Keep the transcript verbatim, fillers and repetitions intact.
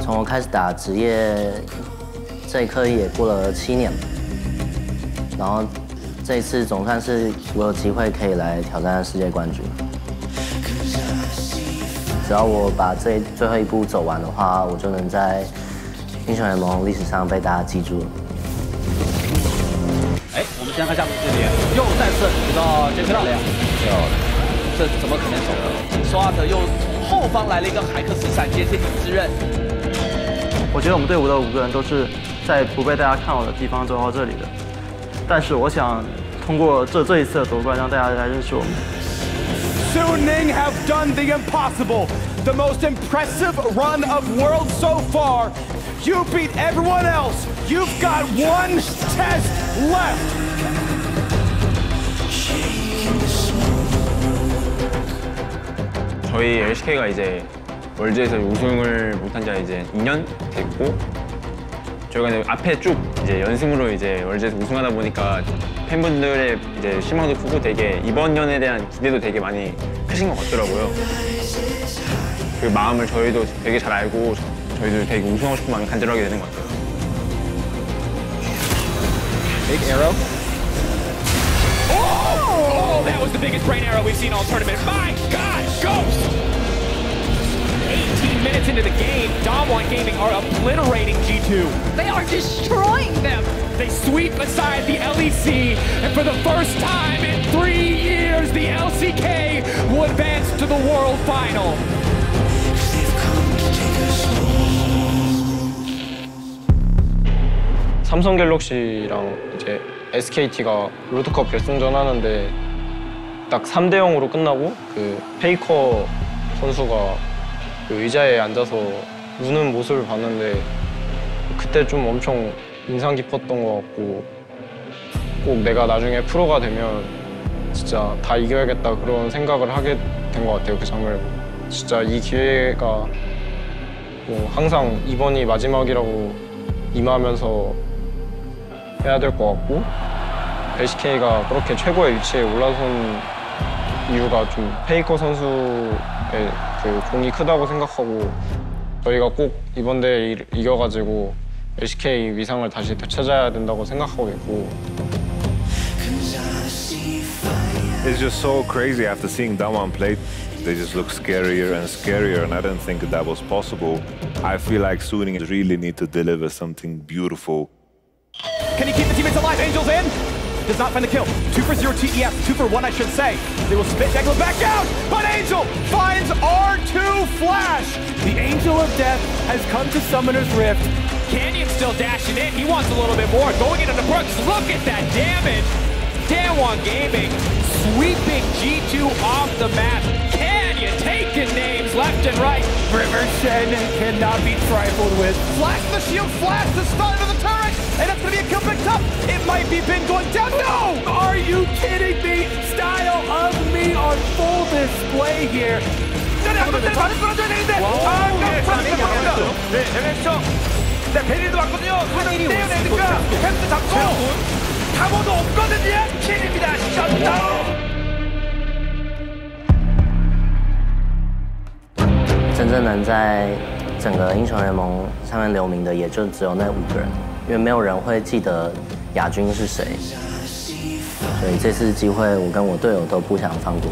从我开始打职业这一刻也过了七年，然后这一次总算是我有机会可以来挑战世界冠军。只要我把这最后一步走完的话，我就能在英雄联盟历史上被大家记住了。哎，我们先看下面这里，又再次补到杰克了呀！有，这怎么可能走呢？索尔特又从后方来了一个海克斯闪接，这一支刃。 我觉得我们队伍的五个人都是在不被大家看好的地方走到这里的，但是我想通过这这一次的夺冠，让大家来认识我们。Su Ning have done the impossible, the most impressive run of world so far. You beat everyone else. You've got one test left. 所以 엘씨케이가 이제. 월드에서 우승을 못한 지가 이제 이 년 됐고 저희가 앞에 쭉 이제 연승으로 이제 월드에서 우승하다 보니까 팬분들의 이제 실망도 크고 되게 이번 년에 대한 기대도 되게 많이 크신 것 같더라고요. 그 마음을 저희도 되게 잘 알고 저희도 되게 우승하고 싶은 마음이 간절하게 되는 것 같아요. Big arrow. Oh! Oh, that was the biggest brain arrow we've seen all tournament. My God, Ghost! eighteen minutes into the game, DAMWON Gaming are obliterating G two. They are destroying them. They sweep aside the L E C, and for the first time in three years, the L C K will advance to the World Final. Samsung Galaxy랑 이제 에스케이티가 롤드컵 결승전 하는데 딱 삼 대 영으로 끝나고 그 페이커 선수가 그 의자에 앉아서 우는 모습을 봤는데 그때 좀 엄청 인상 깊었던 것 같고 꼭 내가 나중에 프로가 되면 진짜 다 이겨야겠다 그런 생각을 하게 된 것 같아요. 그 장면을 진짜 이 기회가 뭐 항상 이번이 마지막이라고 임하면서 해야 될 것 같고 엘씨케이가 그렇게 최고의 위치에 올라선 이유가 좀 페이커 선수의 그 공이 크다고 생각하고 저희가 꼭 이번 대회 이겨가지고 엘씨케이 위상을 다시 되찾아야 된다고 생각하고 있고. It's just so crazy after seeing DAMWON play. They just look scarier and scarier, and I didn't think that was possible. I feel like Su Ning really need to deliver something beautiful. Can he keep the teammates alive? Angels in. Does not find the kill. Two for zero T E F, two for one I should say. They will spit Degla back out, but Angel finds R two Flash. The Angel of Death has come to Summoner's Rift. Canyon's still dashing in, he wants a little bit more. Going into the Brooks, look at that damage. DAMWON Gaming sweeping G two off the map. Canyon taking names left and right. River Shen cannot be trifled with. Flash the shield, flash the stun of the turret, and that's gonna be a kill picked up. It might be Ben going down. No! Are you kidding me? Style of me on full display here. Wow. 真正能在整个英雄联盟上面留名的，也就只有那五个人，因为没有人会记得亚军是谁，所以这次机会我跟我队友都不想放过。